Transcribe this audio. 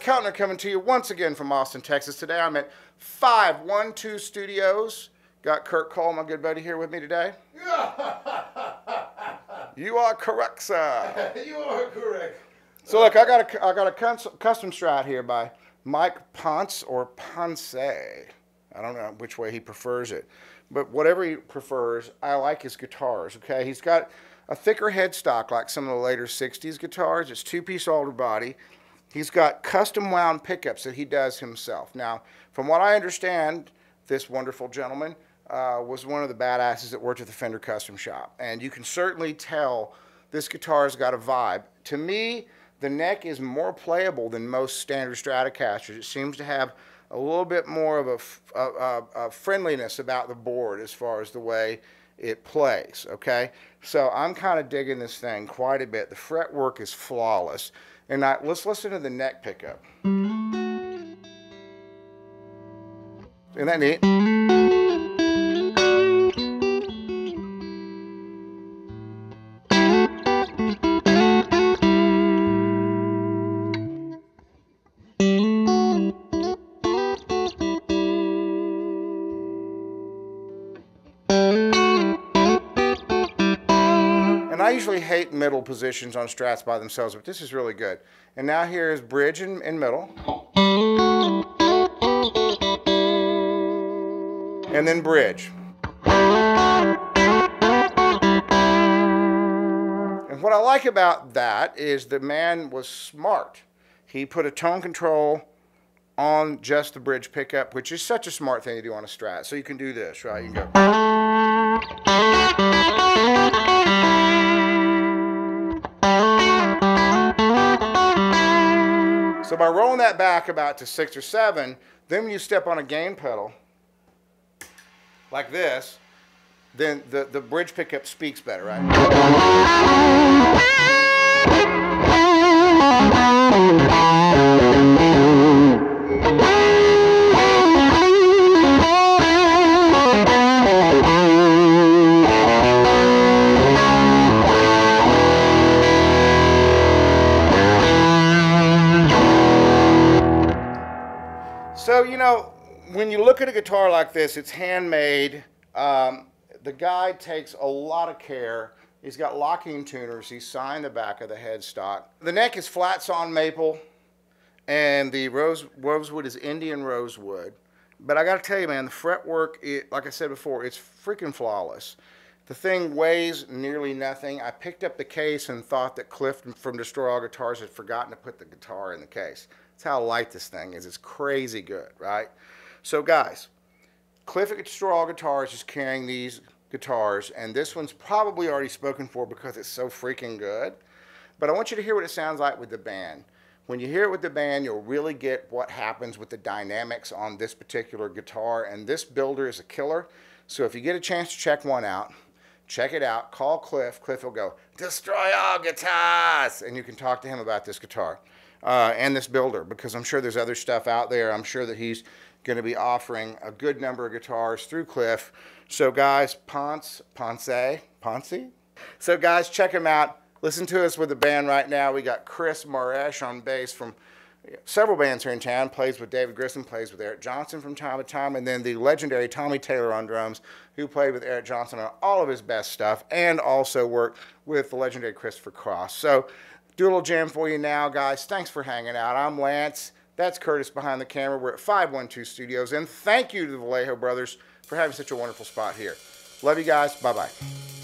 Cuttner coming to you once again from Austin, Texas. Today I'm at 512 Studios. Got Kirk Cole, my good buddy, here with me today. You are correct, sir. You are correct. So look, I got a custom Strat here by Mike Ponce or Ponce. I don't know which way he prefers it, but whatever he prefers, I like his guitars. Okay, he's got a thicker headstock like some of the later 60s guitars. It's two-piece older body. He's got custom wound pickups that he does himself. Now, from what I understand, this wonderful gentleman was one of the badasses that worked at the Fender Custom Shop. And you can certainly tell this guitar's got a vibe. To me, the neck is more playable than most standard Stratocasters. It seems to have a little bit more of a friendliness about the board as far as the way it plays, okay? So I'm kind of digging this thing quite a bit. The fretwork is flawless. And let's listen to the neck pickup. Isn't that neat? I usually hate middle positions on Strats by themselves, but this is really good. And now here's bridge and middle. And then bridge. And what I like about that is the man was smart. He put a tone control on just the bridge pickup, which is such a smart thing to do on a Strat. So you can do this, right? You can go. So by rolling that back about to 6 or 7, then when you step on a gain pedal like this, then the bridge pickup speaks better, right. So, you know, when you look at a guitar like this, it's handmade. The guy takes a lot of care. He's got locking tuners. He's signed the back of the headstock. The neck is flat sawn maple, and the rosewood is Indian rosewood. But I got to tell you, man, the fretwork, like I said before, it's freaking flawless. The thing weighs nearly nothing. I picked up the case and thought that Cliff from Destroy All Guitars had forgotten to put the guitar in the case. That's how light this thing is. It's crazy good, right? So guys, Cliff at Destroy All Guitars is carrying these guitars, and this one's probably already spoken for because it's so freaking good. But I want you to hear what it sounds like with the band. When you hear it with the band, you'll really get what happens with the dynamics on this particular guitar, and this builder is a killer. So if you get a chance to check one out, check it out, call Cliff. Cliff will go, "Destroy All Guitars," and you can talk to him about this guitar. And this builder, because I'm sure there's other stuff out there. I'm sure that he's going to be offering a good number of guitars through Cliff. So guys, Ponce. So guys, check him out. Listen to us with the band right now. We got Chris Maresh on bass from several bands here in town. Plays with David Grissom, plays with Eric Johnson from time to time, and then the legendary Tommy Taylor on drums, who played with Eric Johnson on all of his best stuff, and also worked with the legendary Christopher Cross. So do a little jam for you now, guys. Thanks for hanging out. I'm Lance. That's Curtis behind the camera. We're at 512 Studios. And thank you to the Vallejo brothers for having such a wonderful spot here. Love you guys. Bye-bye.